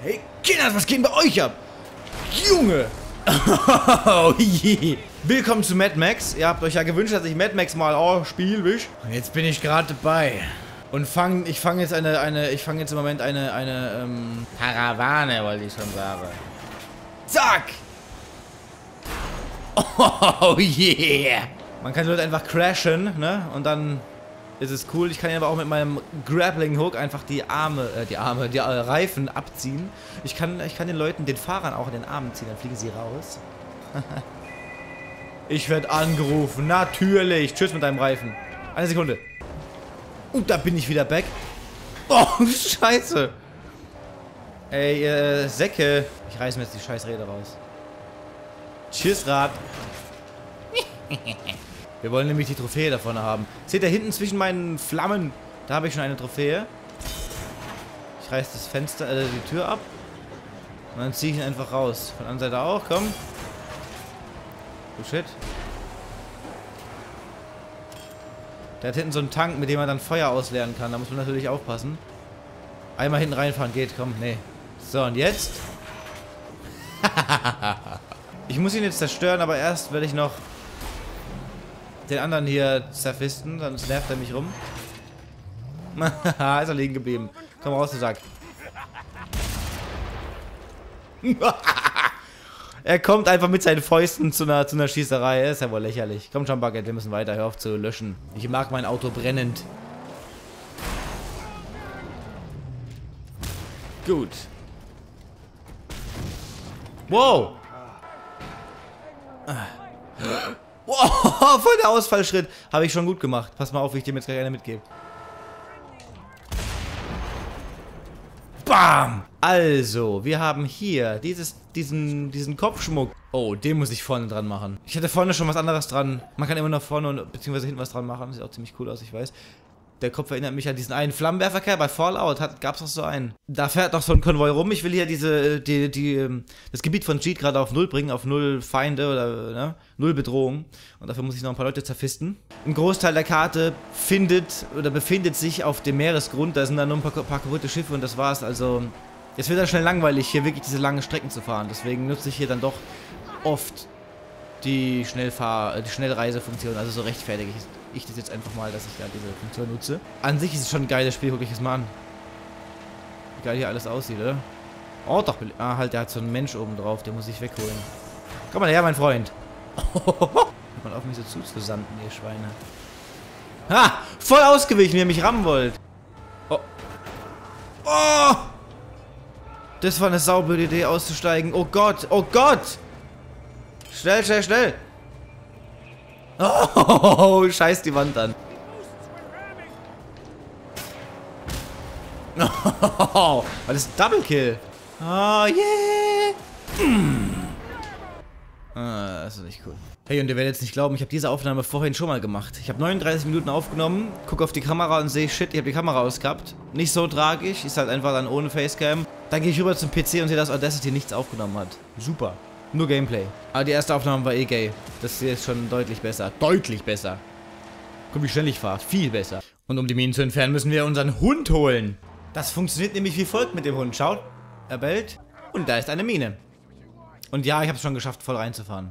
Hey Kinder, was geht bei euch ab? Junge! Oh je! Willkommen zu Mad Max. Ihr habt euch ja gewünscht, dass ich Mad Max mal spiele. Jetzt bin ich gerade dabei. Und ich fange jetzt im Moment eine Karawane, wollte ich schon sagen. Zack! Oh yeah! Man kann die Leute einfach crashen, ne? Und dann ist es cool. Ich kann aber auch mit meinem Grappling Hook einfach die Reifen abziehen. Ich kann den Leuten, den Fahrern auch in den Armen ziehen, dann fliegen sie raus. Ich werde angerufen, natürlich. Tschüss mit deinem Reifen. Eine Sekunde. Und da bin ich wieder back. Oh, scheiße. Ey, Säcke. Ich reiß mir jetzt die scheiß Räder raus. Tschüss, Rad. Wir wollen nämlich die Trophäe davon haben. Seht ihr hinten zwischen meinen Flammen? Da habe ich schon eine Trophäe. Ich reiß das Fenster, die Tür ab. Und dann ziehe ich ihn einfach raus. Von der anderen Seite auch, komm. Oh shit. Der hat hinten so einen Tank, mit dem man dann Feuer ausleeren kann. Da muss man natürlich aufpassen. Einmal hinten reinfahren geht, komm, nee. So, und jetzt? Ich muss ihn jetzt zerstören, aber erst werde ich noch den anderen hier zerfisten, sonst nervt er mich rum. Ist er liegen geblieben. Komm raus, du Sack. Er kommt einfach mit seinen Fäusten zu einer Schießerei. Ist ja wohl lächerlich. Komm schon, Bucket, wir müssen weiter. Hör auf zu löschen. Ich mag mein Auto brennend. Gut. Wow. Wow, voll der Ausfallschritt. Habe ich schon gut gemacht. Pass mal auf, wie ich dem jetzt gleich eine mitgebe. Bam! Also, wir haben hier diesen Kopfschmuck. Oh, den muss ich vorne dran machen. Ich hatte vorne schon was anderes dran. Man kann immer noch vorne und beziehungsweise hinten was dran machen. Sieht auch ziemlich cool aus, ich weiß. Der Kopf erinnert mich an diesen einen Flammenwerferkerl bei Fallout. Gab's doch so einen. Da fährt noch so ein Konvoi rum. Ich will hier das Gebiet von Jeet gerade auf Null bringen, auf Null Feinde oder ne? Null Bedrohung. Und dafür muss ich noch ein paar Leute zerfisten. Ein Großteil der Karte befindet sich auf dem Meeresgrund. Da sind dann nur ein paar kaputte Schiffe und das war's. Also es wird dann schnell langweilig, hier wirklich diese langen Strecken zu fahren. Deswegen nutze ich hier dann doch oft die Schnellreisefunktion. Also so rechtfertige ich das jetzt einfach mal, dass ich da diese Funktion nutze. An sich ist es schon ein geiles Spiel, guck ich es mal an. Wie geil hier alles aussieht, oder? Oh, doch. Ah, halt, der hat so einen Mensch oben drauf, den muss ich wegholen. Komm mal her, mein Freund. Hört mal auf, mich so zuzusanden, ihr Schweine. Ha! Voll ausgewichen, wie ihr mich rammen wollt. Oh. Oh! Das war eine saublöde Idee, auszusteigen. Oh Gott, oh Gott! Schnell, schnell, schnell! Oh, scheiß die Wand an. Oh, das ist Double Kill. Oh, yeah! Ah, das ist nicht cool. Hey, und ihr werdet jetzt nicht glauben, ich habe diese Aufnahme vorhin schon mal gemacht. Ich habe 39 Minuten aufgenommen, gucke auf die Kamera und sehe, shit, ich habe die Kamera ausgehabt. Nicht so tragisch, ist halt einfach dann ohne Facecam. Dann gehe ich rüber zum PC und sehe, dass Audacity nichts aufgenommen hat. Super. Nur Gameplay. Aber die erste Aufnahme war eh gay. Das hier ist schon deutlich besser. Deutlich besser. Guck, wie schnell ich fahre. Viel besser. Und um die Minen zu entfernen, müssen wir unseren Hund holen. Das funktioniert nämlich wie folgt mit dem Hund. Schaut, er bellt. Und da ist eine Mine. Und ja, ich habe es schon geschafft, voll reinzufahren.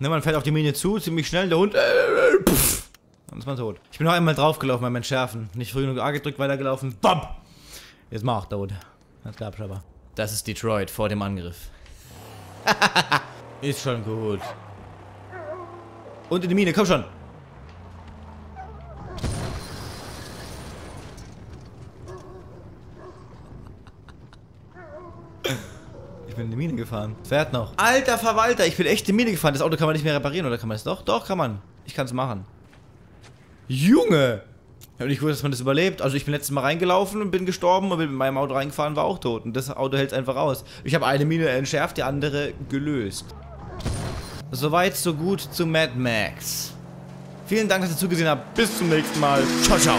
Ne, man fährt auf die Mine zu, ziemlich schnell. Der Hund... Dann ist man tot. Ich bin noch einmal draufgelaufen beim Entschärfen. Nicht früh genug A gedrückt, weitergelaufen. Bam! Jetzt mach der Hund. Das gab's aber. Das ist Detroit vor dem Angriff. Ist schon gut. Und in die Mine, komm schon. Ich bin in die Mine gefahren. Fährt noch. Alter Verwalter, ich bin echt in die Mine gefahren. Das Auto kann man nicht mehr reparieren, oder kann man das doch? Doch, kann man. Ich kann es machen. Junge! Ich habe nicht gewusst, dass man das überlebt. Also ich bin letztes Mal reingelaufen und bin gestorben und bin mit meinem Auto reingefahren, war auch tot. Und das Auto hält es einfach aus. Ich habe eine Mine entschärft, die andere gelöst. Soweit, so gut zu Mad Max. Vielen Dank, dass ihr zugesehen habt. Bis zum nächsten Mal. Ciao, ciao.